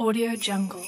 Audio Jungle.